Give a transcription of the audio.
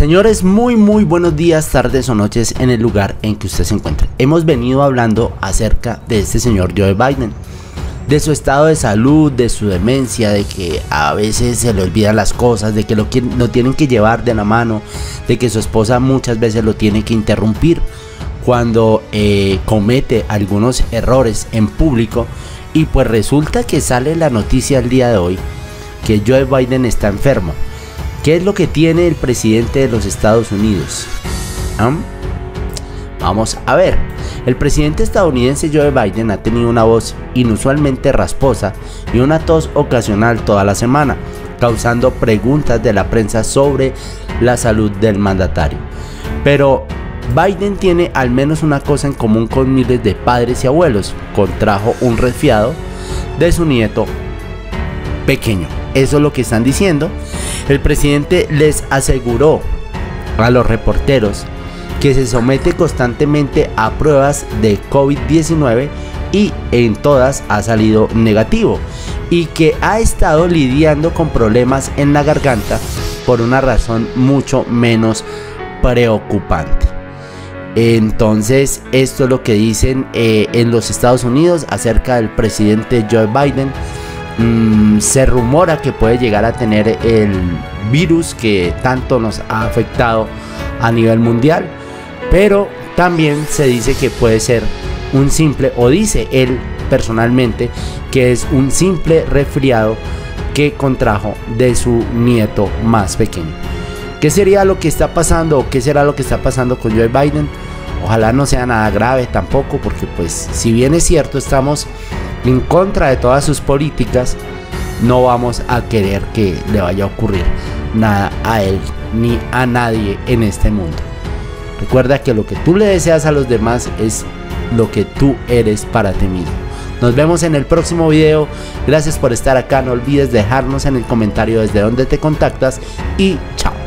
Señores, muy buenos días, tardes o noches en el lugar en que usted se encuentre. Hemos venido hablando acerca de este señor Joe Biden, de su estado de salud, de su demencia, de que a veces se le olvidan las cosas, de que lo tienen que llevar de la mano, de que su esposa muchas veces lo tiene que interrumpir cuando comete algunos errores en público. Y pues resulta que sale la noticia el día de hoy que Joe Biden está enfermo. ¿Qué es lo que tiene el presidente de los Estados Unidos? Vamos a ver. El presidente estadounidense Joe Biden ha tenido una voz inusualmente rasposa y una tos ocasional toda la semana, causando preguntas de la prensa sobre la salud del mandatario. Pero Biden tiene al menos una cosa en común con miles de padres y abuelos: contrajo un resfriado de su nieto pequeño. Eso es lo que están diciendo. El presidente les aseguró a los reporteros que se somete constantemente a pruebas de COVID-19 y en todas ha salido negativo, y que ha estado lidiando con problemas en la garganta por una razón mucho menos preocupante. Entonces, esto es lo que dicen en los Estados Unidos acerca del presidente Joe Biden. Se rumora que puede llegar a tener el virus que tanto nos ha afectado a nivel mundial, pero también se dice que puede ser un simple, o dice él personalmente, que es un simple resfriado que contrajo de su nieto más pequeño. ¿Qué sería lo que está pasando, o qué será lo que está pasando con Joe Biden? Ojalá no sea nada grave tampoco, porque pues si bien es cierto estamos en contra de todas sus políticas, no vamos a querer que le vaya a ocurrir nada a él ni a nadie en este mundo. Recuerda que lo que tú le deseas a los demás es lo que tú eres para ti mismo. Nos vemos en el próximo video. Gracias por estar acá. No olvides dejarnos en el comentario desde donde te contactas, y chao.